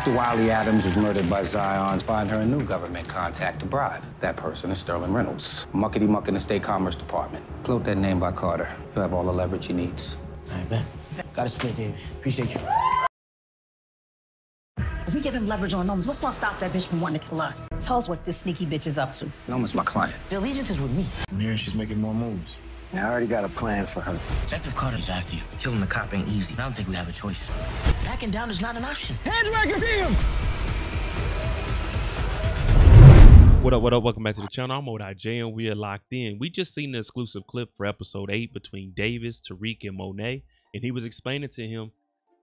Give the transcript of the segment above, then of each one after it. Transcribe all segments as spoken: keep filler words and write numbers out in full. After Wiley Adams was murdered by Zion, find her a new government contact to bribe. That person is Sterling Reynolds, muckety-muck in the State Commerce Department. Float that name by Carter. You'll have all the leverage he needs. All right, man. Gotta split, Davis. Appreciate you. If we give him leverage on Noma's, what's gonna stop that bitch from wanting to kill us? Tell us what this sneaky bitch is up to. Noma's my client. The allegiance is with me. I'm hearing she's making more moves. I already got a plan for her. Detective Carter's after you. Killing the cop ain't easy. I don't think we have a choice. Backing down is not an option. Hands back and see him! What up, what up? Welcome back to the channel. I'm MoeDotJ and we are locked in. We just seen the exclusive clip for episode eight between Davis, Tariq, and Monet. And he was explaining to him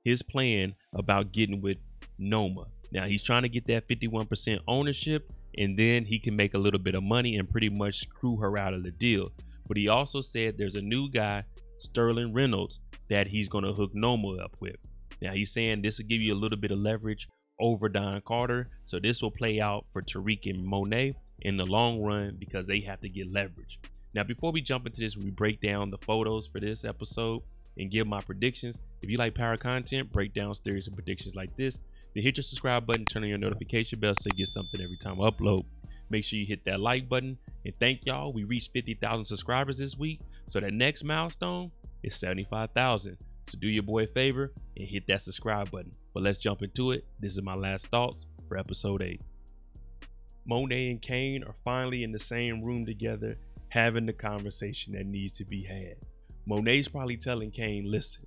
his plan about getting with Noma. Now, he's trying to get that fifty-one percent ownership, and then he can make a little bit of money and pretty much screw her out of the deal. But he also said there's a new guy, Sterling Reynolds, that he's going to hook Noma up with. Now, he's saying this will give you a little bit of leverage over Don Carter. So this will play out for Tariq and Monet in the long run because they have to get leverage. Now, before we jump into this, we break down the photos for this episode and give my predictions. If you like power content, breakdowns, theories, and predictions like this, then hit your subscribe button, turn on your notification bell so you get something every time I upload. Make sure you hit that like button, and thank y'all. We reached fifty thousand subscribers this week, so the next milestone is seventy-five thousand. So do your boy a favor and hit that subscribe button. But let's jump into it. This is my last thoughts for episode eight. Monet and Kane are finally in the same room together, having the conversation that needs to be had. Monet's probably telling Kane, listen,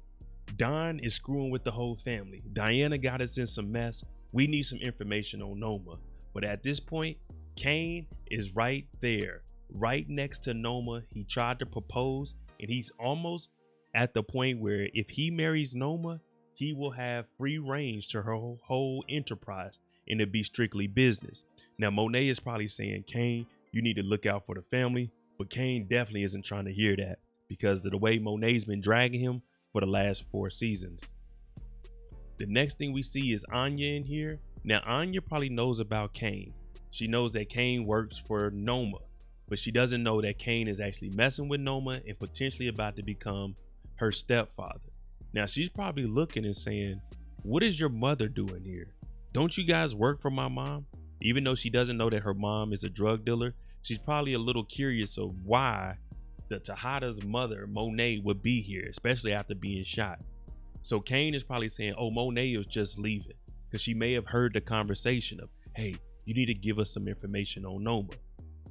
Don is screwing with the whole family. Diana got us in some mess. We need some information on Noma. But at this point, Cane is right there, right next to Noma. He tried to propose, and he's almost at the point where if he marries Noma, he will have free range to her whole enterprise, and it'd be strictly business. Now, Monet is probably saying, Cane, you need to look out for the family, but Cane definitely isn't trying to hear that because of the way Monet's been dragging him for the last four seasons. The next thing we see is Anya in here. Now, Anya probably knows about Cane. She knows that Kane works for Noma, but she doesn't know that Kane is actually messing with Noma and potentially about to become her stepfather. Now, she's probably looking and saying, what is your mother doing here? Don't you guys work for my mom? Even though she doesn't know that her mom is a drug dealer, she's probably a little curious of why the Tejada's mother, Monet, would be here, especially after being shot. So Kane is probably saying, oh, Monet is just leaving because she may have heard the conversation of, hey, you need to give us some information on Noma.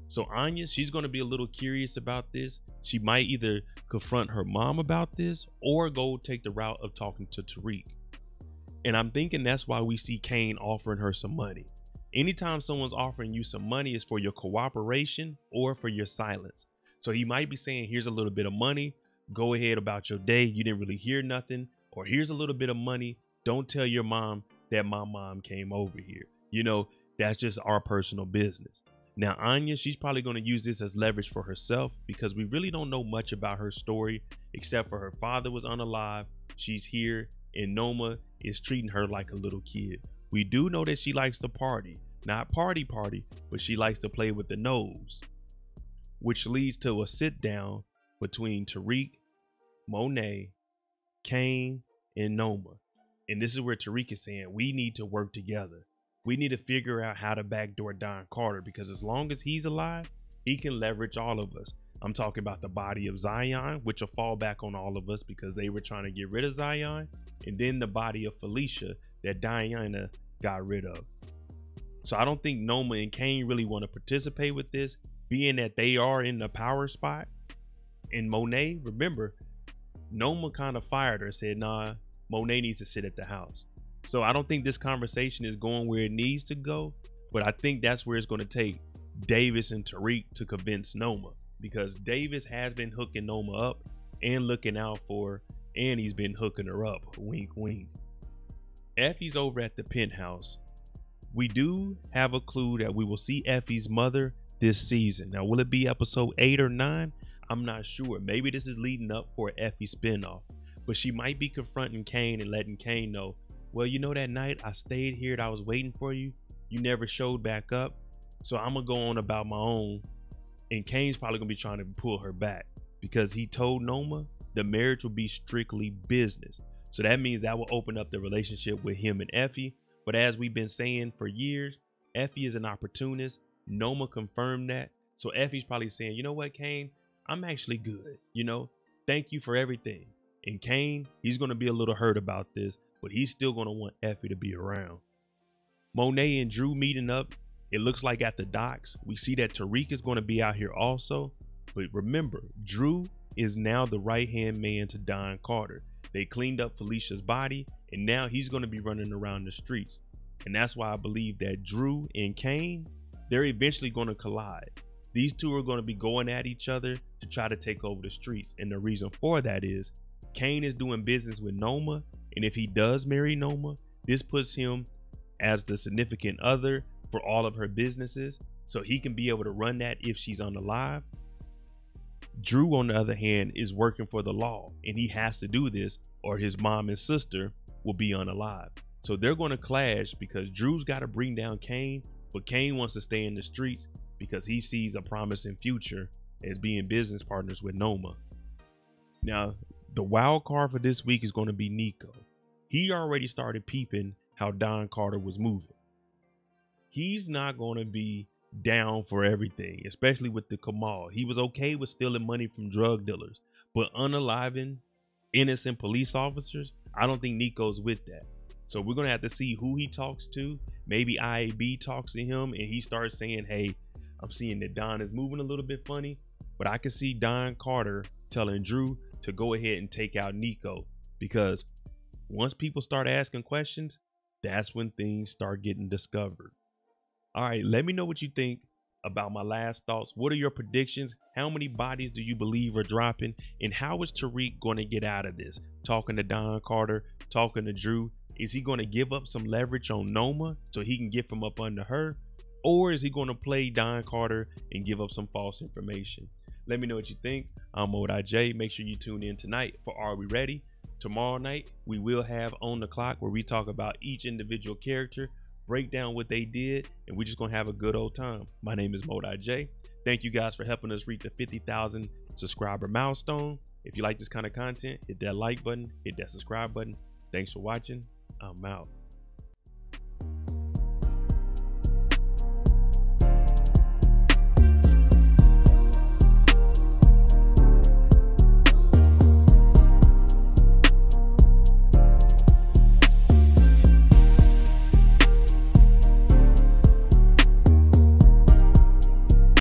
So Anya, she's going to be a little curious about this. She might either confront her mom about this or go take the route of talking to Tariq. And I'm thinking that's why we see Cane offering her some money. Anytime someone's offering you some money, it's for your cooperation or for your silence. So he might be saying, here's a little bit of money. Go ahead about your day. You didn't really hear nothing. Or here's a little bit of money. Don't tell your mom that my mom came over here. You know, that's just our personal business. Now, Anya, she's probably going to use this as leverage for herself because we really don't know much about her story except for her father was unalive. She's here and Noma is treating her like a little kid. We do know that she likes to party, not party party, but she likes to play with the nose, which leads to a sit down between Tariq, Monet, Cane, and Noma. And this is where Tariq is saying, we need to work together. We need to figure out how to backdoor Don Carter because as long as he's alive, he can leverage all of us. I'm talking about the body of Zion, which will fall back on all of us because they were trying to get rid of Zion. And then the body of Felicia that Diana got rid of. So I don't think Noma and Cane really want to participate with this, being that they are in the power spot. And Monet, remember, Noma kind of fired her and said, nah, Monet needs to sit at the house. So I don't think this conversation is going where it needs to go, but I think that's where it's going to take Davis and Tariq to convince Noma because Davis has been hooking Noma up and looking out for her, and he's been hooking her up. Wink, wink. Effie's over at the penthouse. We do have a clue that we will see Effie's mother this season. Now, will it be episode eight or nine? I'm not sure. Maybe this is leading up for an Effie spinoff, but she might be confronting Cane and letting Cane know, well, you know, that night I stayed here and I was waiting for you. You never showed back up. So I'm going to go on about my own. And Kane's probably going to be trying to pull her back because he told Noma the marriage will be strictly business. So that means that will open up the relationship with him and Effie. But as we've been saying for years, Effie is an opportunist. Noma confirmed that. So Effie's probably saying, you know what, Kane, I'm actually good. You know, thank you for everything. And Kane, he's going to be a little hurt about this, but he's still going to want Effie to be around. Monet and Drew meeting up. It looks like at the docks. We see that Tariq is going to be out here also. But remember, Drew is now the right-hand man to Don Carter. They cleaned up Felicia's body, and now he's going to be running around the streets. And that's why I believe that Drew and Kane, they're eventually going to collide. These two are going to be going at each other to try to take over the streets. And the reason for that is Kane is doing business with Noma. And if he does marry Noma, this puts him as the significant other for all of her businesses. So he can be able to run that if she's unalive. Drew, on the other hand, is working for the law, and he has to do this or his mom and sister will be unalive. So they're going to clash because Drew's got to bring down Kane, but Kane wants to stay in the streets because he sees a promising future as being business partners with Noma. Now, the wild card for this week is going to be Nico. He already started peeping how Don Carter was moving. He's not going to be down for everything, especially with the Kamal. He was okay with stealing money from drug dealers, but unaliving innocent police officers, I don't think Nico's with that. So we're going to have to see who he talks to. Maybe I A B talks to him and he starts saying, hey, I'm seeing that Don is moving a little bit funny, but I can see Don Carter telling Drew to go ahead and take out Nico, because once people start asking questions, that's when things start getting discovered. All right, let me know what you think about my last thoughts. What are your predictions? How many bodies do you believe are dropping? And how is Tariq going to get out of this? Talking to Don Carter, talking to Drew. Is he going to give up some leverage on Noma so he can get from up under her? Or is he going to play Don Carter and give up some false information? Let me know what you think. I'm MoeDotJ. Make sure you tune in tonight for Are We Ready? Tomorrow night, we will have On The Clock, where we talk about each individual character, break down what they did, and we're just gonna have a good old time. My name is MoeDotJ. Thank you guys for helping us reach the fifty thousand subscriber milestone. If you like this kind of content, hit that like button, hit that subscribe button. Thanks for watching. I'm out.